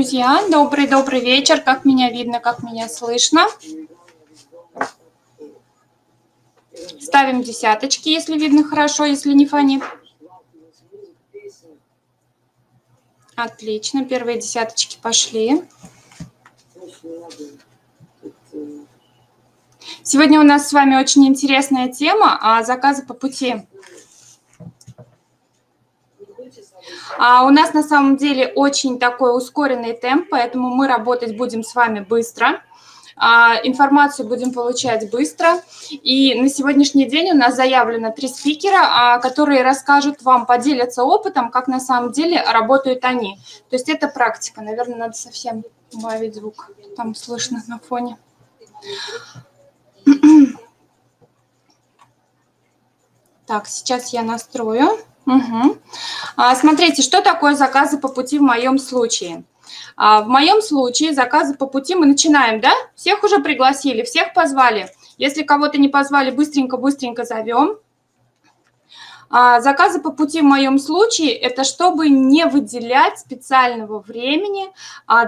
друзья. Добрый-добрый вечер. Как меня видно, как меня слышно. Ставим десяточки, если видно хорошо, если не фонит. Отлично, первые десяточки пошли. Сегодня у нас с вами очень интересная тема – заказы по пути. У нас на самом деле очень такой ускоренный темп, поэтому мы работать будем с вами быстро, информацию будем получать быстро. И на сегодняшний день у нас заявлено 3 спикера, которые расскажут вам, поделятся опытом, как на самом деле работают они. То есть это практика. Наверное, надо совсем убавить звук, там слышно на фоне. Так, сейчас я настрою. Угу. Смотрите, что такое заказы по пути в моем случае. В моем случае заказы по пути мы начинаем, да? Всех уже пригласили, всех позвали. Если кого-то не позвали, быстренько-быстренько зовем. Заказы по пути в моем случае – это чтобы не выделять специального времени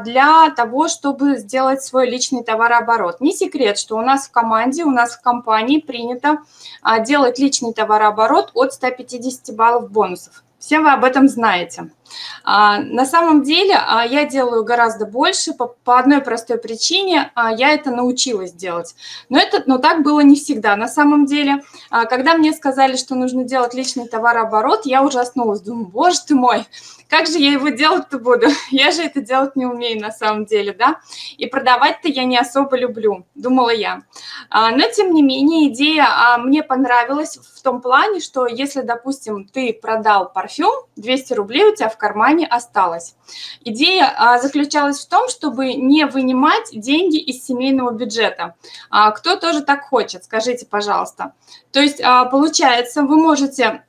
для того, чтобы сделать свой личный товарооборот. Не секрет, что у нас в команде, у нас в компании принято делать личный товарооборот от 150 баллов бонусов. Все вы об этом знаете. На самом деле я делаю гораздо больше по одной простой причине. Я это научилась делать. Но так было не всегда. На самом деле, когда мне сказали, что нужно делать личный товарооборот, я ужаснулась. Думаю, боже ты мой, как же я его делать-то буду? Я же это делать не умею на самом деле, да? И продавать-то я не особо люблю, думала я. Но, тем не менее, идея мне понравилась в том плане, что если, допустим, ты продал парфюм, 200 рублей у тебя в кармане осталось. Идея заключалась в том, чтобы не вынимать деньги из семейного бюджета. Кто тоже так хочет, скажите, пожалуйста. То есть, получается, вы можете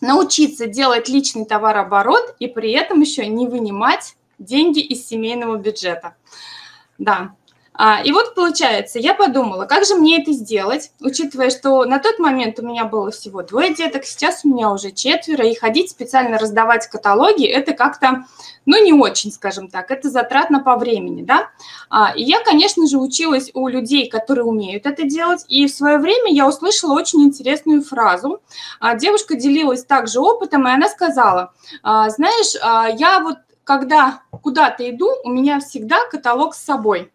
научиться делать личный товарооборот и при этом еще не вынимать деньги из семейного бюджета. Да. И вот получается, я подумала, как же мне это сделать, учитывая, что на тот момент у меня было всего 2 деток, сейчас у меня уже 4, и ходить специально раздавать каталоги, это как-то, ну, не очень, скажем так, это затратно по времени, да. И я, конечно же, училась у людей, которые умеют это делать, и в свое время я услышала очень интересную фразу. Девушка делилась также опытом, и она сказала, знаешь, я вот когда куда-то иду, у меня всегда каталог с собой.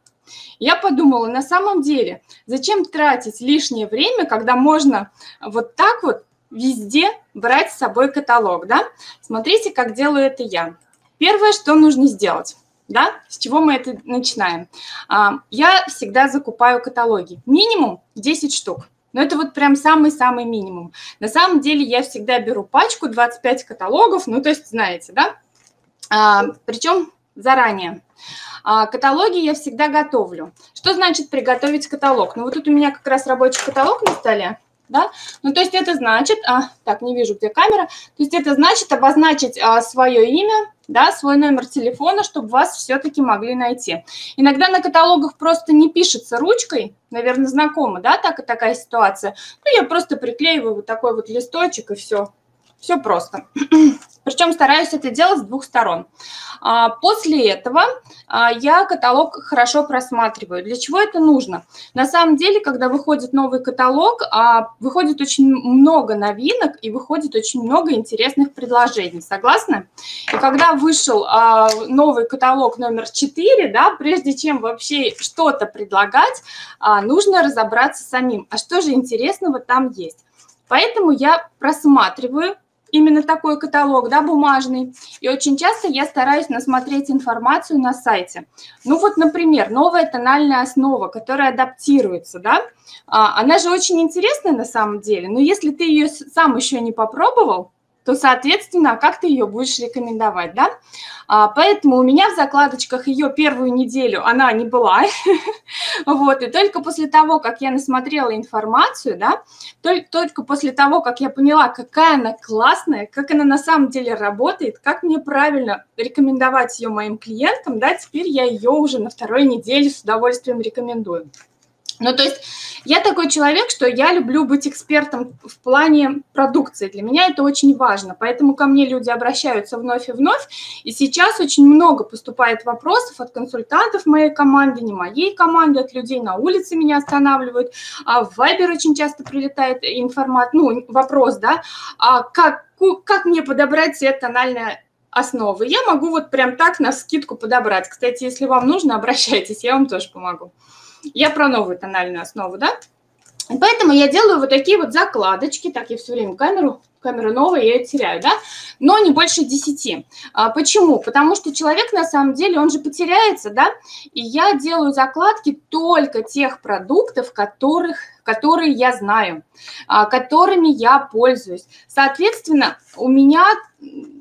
Я подумала, на самом деле, зачем тратить лишнее время, когда можно вот так вот везде брать с собой каталог, да? Смотрите, как делаю это я. Первое, что нужно сделать, да, с чего мы это начинаем. Я всегда закупаю каталоги, минимум 10 штук. Но это вот прям самый-самый минимум. На самом деле я всегда беру пачку, 25 каталогов, ну то есть знаете, да? Причем заранее. Каталоги я всегда готовлю. Что значит приготовить каталог? Ну, вот тут у меня как раз рабочий каталог на столе, да? Ну, то есть это значит... так, не вижу, где камера. То есть это значит обозначить свое имя, да, свой номер телефона, чтобы вас все-таки могли найти. Иногда на каталогах просто не пишется ручкой, наверное, знакома, да, такая ситуация. Ну, я просто приклеиваю вот такой вот листочек, и все. Все просто. Причем стараюсь это делать с 2 сторон. После этого я каталог хорошо просматриваю. Для чего это нужно? На самом деле, когда выходит новый каталог, выходит очень много новинок и выходит очень много интересных предложений. Согласны? И когда вышел новый каталог номер 4, да, прежде чем вообще что-то предлагать, нужно разобраться самим. А что же интересного там есть? Поэтому я просматриваю именно такой каталог, да, бумажный. И очень часто я стараюсь насмотреть информацию на сайте. Ну вот, например, новая тональная основа, которая адаптируется, да. Она же очень интересная на самом деле, но если ты ее сам еще не попробовал, то, соответственно, как ты ее будешь рекомендовать, да? Поэтому у меня в закладочках ее первую неделю она не была, вот, и только после того, как я насмотрела информацию, да, только после того, как я поняла, какая она классная, как она на самом деле работает, как мне правильно рекомендовать ее моим клиентам, да, теперь я ее уже на 2-й неделе с удовольствием рекомендую. Ну, то есть я такой человек, что я люблю быть экспертом в плане продукции. Для меня это очень важно, поэтому ко мне люди обращаются вновь и вновь. И сейчас очень много поступает вопросов от консультантов моей команды, не моей команды, от людей на улице меня останавливают. А в Viber очень часто прилетает информация, ну, вопрос, да, а как мне подобрать цвет тональной основы? Я могу вот прям так навскидку подобрать. Кстати, если вам нужно, обращайтесь, я вам тоже помогу. Я про новую тональную основу, да? Поэтому я делаю вот такие вот закладочки. Так, я все время камеру новую, я ее теряю, да? Но не больше 10. Почему? Потому что человек, на самом деле, он же потеряется, да? И я делаю закладки только тех продуктов, которые я знаю, которыми я пользуюсь. Соответственно, у меня,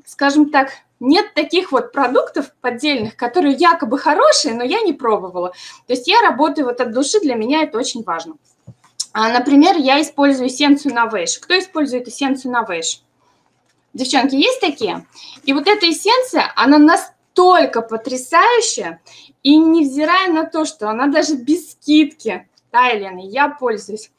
скажем так, нет таких вот продуктов поддельных, которые якобы хорошие, но я не пробовала. То есть я работаю вот от души, для меня это очень важно. Например, я использую эссенцию Novation. Кто использует эссенцию Novation? Девчонки, есть такие? И вот эта эссенция, она настолько потрясающая, и невзирая на то, что она даже без скидки, да, Елена, я пользуюсь.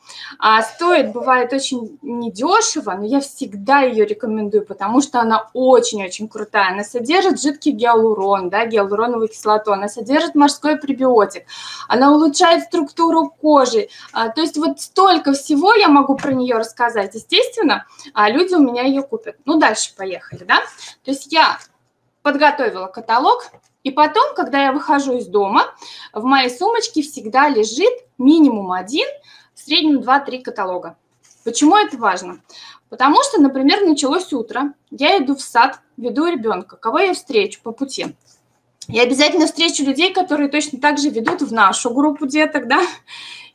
Стоит, бывает, очень недешево, но я всегда ее рекомендую, потому что она очень-очень крутая. Она содержит жидкий гиалурон, да, гиалуроновую кислоту, она содержит морской пребиотик, она улучшает структуру кожи. То есть вот столько всего я могу про нее рассказать, естественно, а люди у меня ее купят. Ну, дальше поехали, да. То есть я подготовила каталог, и потом, когда я выхожу из дома, в моей сумочке всегда лежит минимум один, в среднем 2-3 каталога. Почему это важно? Потому что, например, началось утро, я иду в сад, веду ребенка. Кого я встречу по пути? Я обязательно встречу людей, которые точно так же ведут в нашу группу деток, да?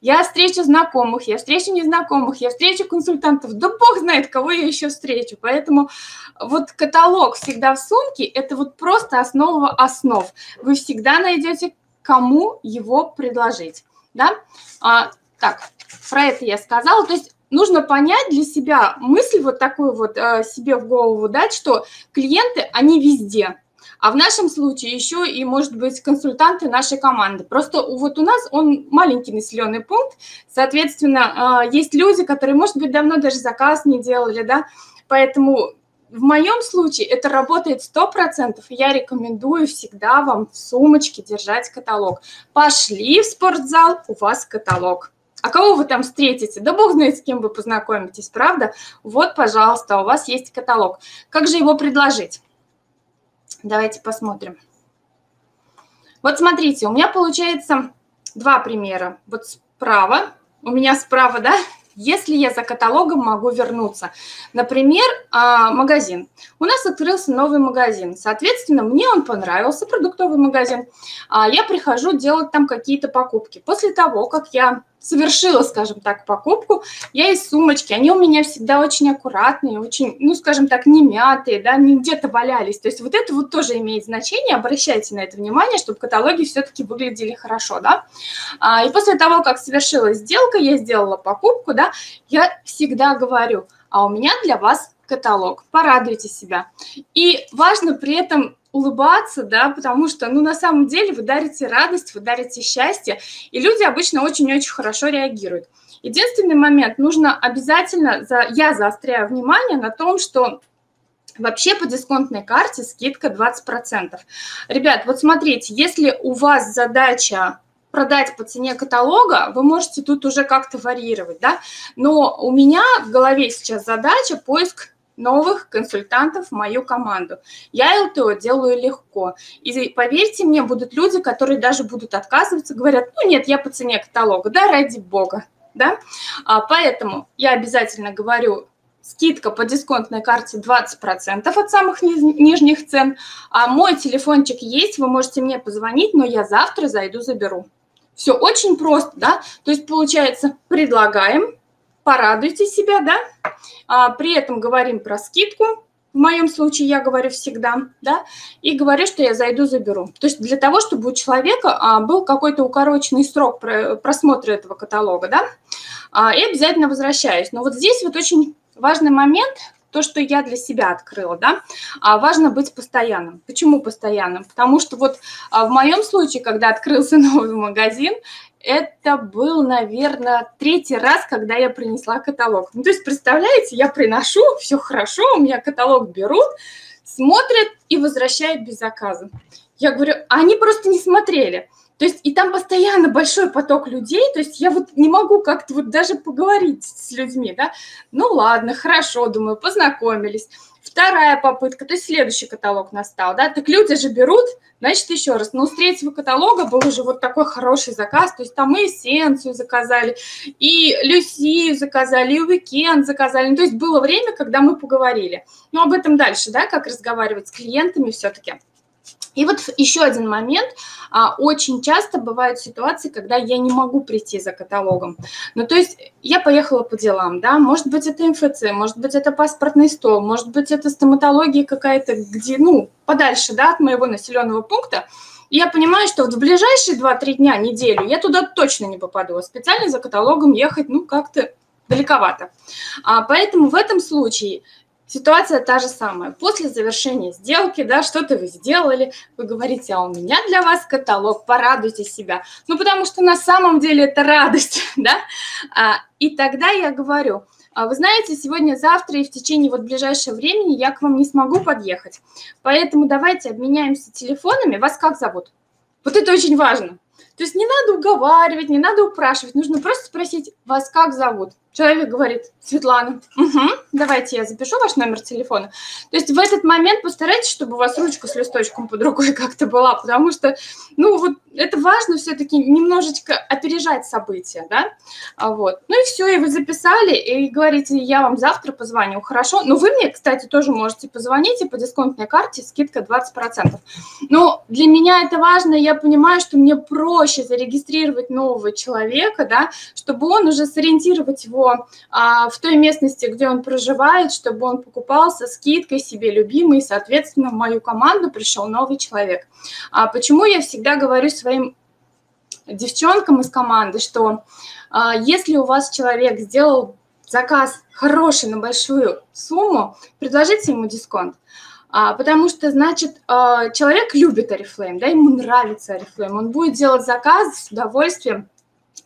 Я встречу знакомых, я встречу незнакомых, я встречу консультантов. Да бог знает, кого я еще встречу. Поэтому вот каталог всегда в сумке – это вот просто основа основ. Вы всегда найдете, кому его предложить, да? Так, про это я сказала. То есть нужно понять для себя мысль вот такую вот себе в голову дать, что клиенты, они везде. А в нашем случае еще и, может быть, консультанты нашей команды. Просто вот у нас он маленький населенный пункт, соответственно, есть люди, которые, может быть, давно даже заказ не делали, да, поэтому в моем случае это работает 100%, и я рекомендую всегда вам в сумочке держать каталог. Пошли в спортзал, у вас каталог. А кого вы там встретите? Да бог знает, с кем вы познакомитесь, правда? Вот, пожалуйста, у вас есть каталог. Как же его предложить? Давайте посмотрим. Вот смотрите, у меня получается два примера. Вот справа, у меня справа, да, если я за каталогом могу вернуться. Например, магазин. У нас открылся новый магазин. Соответственно, мне он понравился, продуктовый магазин. Я прихожу делать там какие-то покупки. После того, как я совершила, скажем так, покупку, я из сумочки, они у меня всегда очень аккуратные, очень, ну, скажем так, не мятые, да, не где-то валялись. То есть вот это вот тоже имеет значение, обращайте на это внимание, чтобы каталоги все-таки выглядели хорошо, да. И после того, как совершилась сделка, я сделала покупку, да, я всегда говорю, а у меня для вас каталог, порадуйте себя. И важно при этом улыбаться, да, потому что, ну, на самом деле вы дарите радость, вы дарите счастье, и люди обычно очень-очень хорошо реагируют. Единственный момент, нужно обязательно, я заостряю внимание на том, что вообще по дисконтной карте скидка 20%. Ребят, вот смотрите, если у вас задача продать по цене каталога, вы можете тут уже как-то варьировать, да, но у меня в голове сейчас задача поиск новых консультантов в мою команду. Я ЛТО делаю легко. И поверьте мне, будут люди, которые даже будут отказываться, говорят, ну нет, я по цене каталога, да, ради бога, да. Поэтому я обязательно говорю, скидка по дисконтной карте 20% от самых нижних цен. Мой телефончик есть, вы можете мне позвонить, но я завтра зайду, заберу. Все очень просто, да. То есть получается, предлагаем, порадуйте себя, да, при этом говорим про скидку, в моем случае я говорю всегда, да, и говорю, что я зайду, заберу. То есть для того, чтобы у человека был какой-то укороченный срок просмотра этого каталога, да, и обязательно возвращаюсь. Но вот здесь вот очень важный момент, то, что я для себя открыла, да, важно быть постоянным. Почему постоянным? Потому что вот в моем случае, когда открылся новый магазин, Это был, наверное, 3-й раз, когда я принесла каталог. Ну, то есть, представляете, я приношу, все хорошо, у меня каталог берут, смотрят и возвращают без заказа. Я говорю, они просто не смотрели. То есть, и там постоянно большой поток людей, то есть я вот не могу как-то вот даже поговорить с людьми, да. Ну, ладно, хорошо, думаю, познакомились. Вторая попытка, то есть следующий каталог настал, да, так люди же берут, значит, еще раз. Но с 3-го каталога был уже вот такой хороший заказ, то есть там и эссенцию заказали, и Люсию заказали, и Уикенд заказали. Ну, то есть было время, когда мы поговорили. Но об этом дальше, да, как разговаривать с клиентами все-таки. И вот еще один момент. Очень часто бывают ситуации, когда я не могу прийти за каталогом. Ну, то есть я поехала по делам, да, может быть, это МФЦ, может быть, это паспортный стол, может быть, это стоматология какая-то, где, ну, подальше, да, от моего населенного пункта. И я понимаю, что вот в ближайшие 2-3 дня, неделю я туда точно не попаду. А специально за каталогом ехать, ну, как-то далековато. Поэтому в этом случае... Ситуация та же самая. После завершения сделки, да, что-то вы сделали, вы говорите, а у меня для вас каталог, порадуйте себя. Ну, потому что на самом деле это радость, да. И тогда я говорю, вы знаете, сегодня, завтра и в течение вот ближайшего времени я к вам не смогу подъехать. Поэтому давайте обменяемся телефонами. Вас как зовут? Вот это очень важно. То есть не надо уговаривать, не надо упрашивать, нужно просто спросить, вас как зовут? Человек говорит, Светлана, угу, давайте я запишу ваш номер телефона. То есть в этот момент постарайтесь, чтобы у вас ручка с листочком под рукой как-то была, потому что, ну, вот это важно все-таки немножечко опережать события, да, вот. Ну и все, и вы записали, и говорите, я вам завтра позвоню, хорошо. Ну, вы мне, кстати, тоже можете позвонить, и по дисконтной карте скидка 20%. Но для меня это важно, я понимаю, что мне проще зарегистрировать нового человека, да, чтобы он уже сориентировать его в той местности, где он проживает, чтобы он покупал со скидкой себе любимый, и, соответственно, в мою команду пришел новый человек. Почему я всегда говорю своим девчонкам из команды, что если у вас человек сделал заказ хороший на большую сумму, предложите ему дисконт. Потому что, значит, человек любит Oriflame, да, ему нравится Oriflame, он будет делать заказ с удовольствием.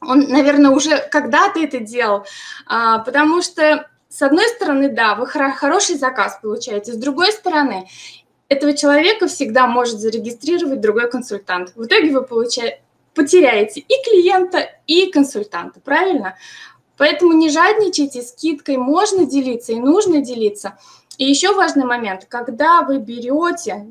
Он, наверное, уже когда-то это делал, потому что, с одной стороны, да, вы хороший заказ получаете, с другой стороны, этого человека всегда может зарегистрировать другой консультант. В итоге вы потеряете и клиента, и консультанта, правильно? Поэтому не жадничайте, скидкой можно делиться и нужно делиться. И еще важный момент, когда вы берете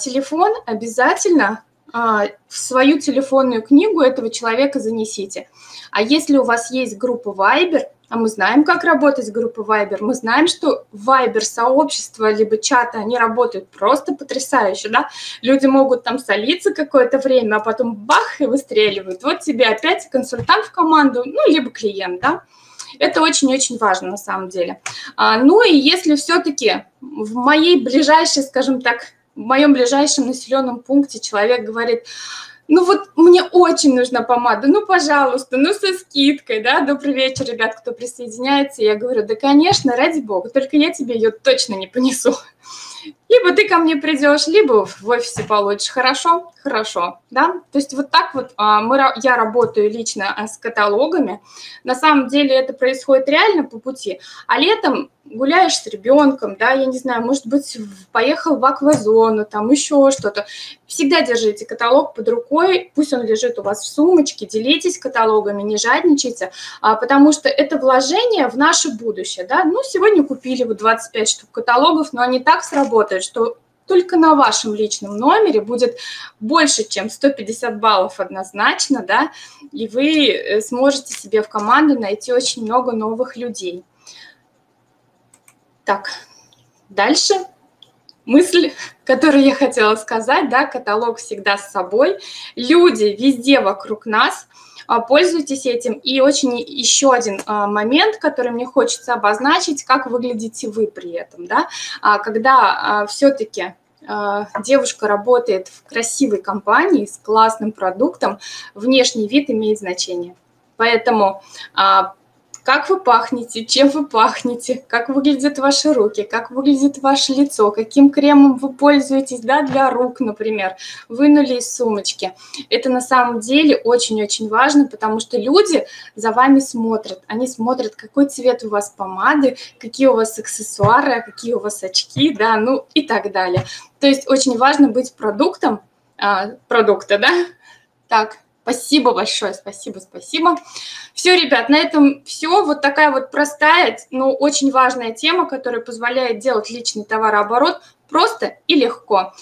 телефон, обязательно... в свою телефонную книгу этого человека занесите. А если у вас есть группа Viber, а мы знаем, как работать с группой Viber, мы знаем, что Viber-сообщества либо чаты, они работают просто потрясающе, да? Люди могут там солиться какое-то время, а потом бах, и выстреливают. Вот тебе опять консультант в команду, ну, либо клиент, да? Это очень-очень важно на самом деле. Ну и если все-таки в моей ближайшей, скажем так, в моем ближайшем населенном пункте человек говорит, ну вот мне очень нужна помада, ну пожалуйста, ну со скидкой, да, добрый вечер, ребят, кто присоединяется, я говорю, да, конечно, ради бога, только я тебе ее точно не понесу. Либо ты ко мне придешь, либо в офисе получишь. Хорошо? Хорошо. Да? То есть вот так вот я работаю лично с каталогами. На самом деле это происходит реально по пути. А летом гуляешь с ребенком, да, я не знаю, может быть, поехал в аквазону, там еще что-то. Всегда держите каталог под рукой, пусть он лежит у вас в сумочке, делитесь каталогами, не жадничайте, потому что это вложение в наше будущее. Да? Ну, сегодня купили вот 25 штук каталогов, но они так сработают, что только на вашем личном номере будет больше, чем 150 баллов однозначно, да, и вы сможете себе в команду найти очень много новых людей. Так, дальше мысль, которую я хотела сказать, да, каталог всегда с собой, люди везде вокруг нас, пользуйтесь этим. И очень еще один момент, который мне хочется обозначить, как выглядите вы при этом, да? Когда все-таки девушка работает в красивой компании с классным продуктом, внешний вид имеет значение. Поэтому как вы пахнете, чем вы пахнете, как выглядят ваши руки, как выглядит ваше лицо, каким кремом вы пользуетесь, да, для рук, например, вынули из сумочки. Это на самом деле очень-очень важно, потому что люди за вами смотрят. Они смотрят, какой цвет у вас помады, какие у вас аксессуары, какие у вас очки, да, ну и так далее. То есть очень важно быть продуктом, да? Так, спасибо большое, спасибо. Все, ребят, на этом все. Вот такая вот простая, но очень важная тема, которая позволяет делать личный товарооборот просто и легко.